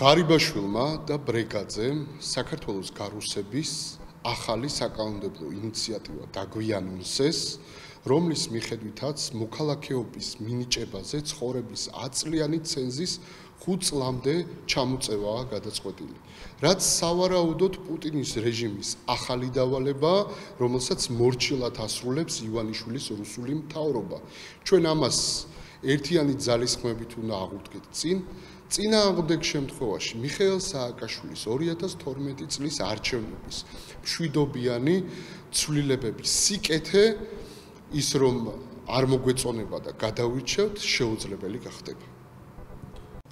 Ღარიბაშვილმა da Brekatzem Sakartvelos Garusebis ახალი საკანონმდებლო ინიციატივა დაგვიანონსეს, რომლის მიხედვითაც მოქალაქეობის მინიჭებაზე ცხოვრების 10-წლიანი ცენზის 5 წლამდე ჩამოწევაა გადაწყვეტილი. Რაც სავარაუდოდ პუტინის რეჟიმის ახალი დავალება, რომელსაც მორჩილად ასრულებს ივანიშვილის რუსული მთავრობა. Ჩვენ ამას ერთიანი ძალისხმევით უნდა აღვდგეთ წინ. წინააღმდეგ შემთხვევაში მიხეილ სააკაშვილის 2012 წლის არჩევნების მშვიდობიანი ცვლილებების სიკეთე ის რომ არ მოგვეწონება და გადავირჩევთ შეუძლებელი გახდება.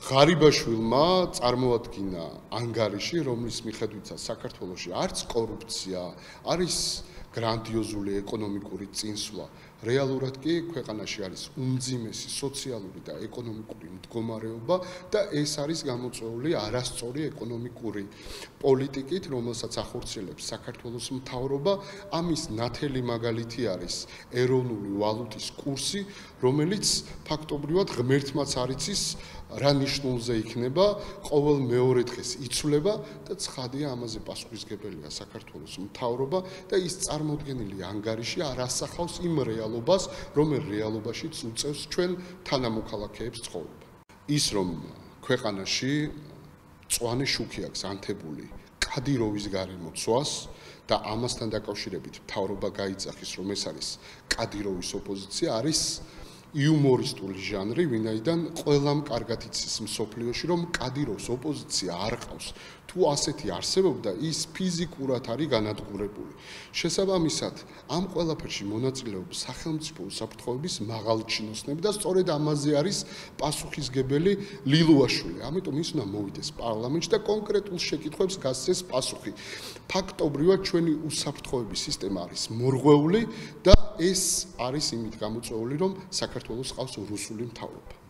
ღარიბაშვილმა წარმოადგინა ანგარიში, რომლის მიხედვითაც საქართველოში არც კორუფცია, არის გრანდიოზული ეკონომიკური წინსვლა. Რეალურად კი ქვეყანაში არის უმძიმესი სოციალური და ეკონომიკური მდგომარეობა და ეს არის გამოწვეული არასწორი ეკონომიკური პოლიტიკით, რომელსაც ახორციელებს საქართველოს მთავრობა. ამის ნათელი მაგალითი არის ეროვნული ვალუტის კურსი, რომელიც ფაქტობრივად ღმერთმაც არ იცის რა ნიშნულზე იქნება, ყოველ მეორე დღეს იცვლება და ცხადია ამაზე პასუხისგებელია საქართველოს მთავრობა და ის წარმოდგენილი ანგარიში არ ასახავს იმ რეალობას, რომელიც რეალობაშიც უწევს ჩვენ თანამოქალაქეებს ცხოვრება. Ის რომ ქვეყანაში წვანე შუქი აქვს ანთებული კადიროვის გარემოცვას და ამასთან დაკავშირებით მთავრობა გაიძახის, რომ ეს არის კადიროვის ოპოზიცია, არის იუმორისტული ჟანრი, ვინაიდან ყველამ კარგად იცის მსოფლიოში, რომ კადიროვს ოპოზიცია არ ყავს. Თუ ასეთი არსებობდა, ის ფიზიკურად არის განადგურებული. Შესაბამისად, ამ ყველაფერში მონაწილეობს სახელმწიფო უსაფრთხოების მაღალჩინოსნები და სწორედ ამაზე არის პასუხისგებელი ლილუაშვილი. Ამიტომ ის უნდა მოვიდეს პარლამენტში და კონკრეტულ შეკითხვებს გასცეს პასუხი. Ფაქტობრივად ჩვენი უსაფრთხოების სისტემა არის მორღვეული და ეს არის იმით გამოწვეული, რომ საქართველოს ყავს რუსული მთავრობა.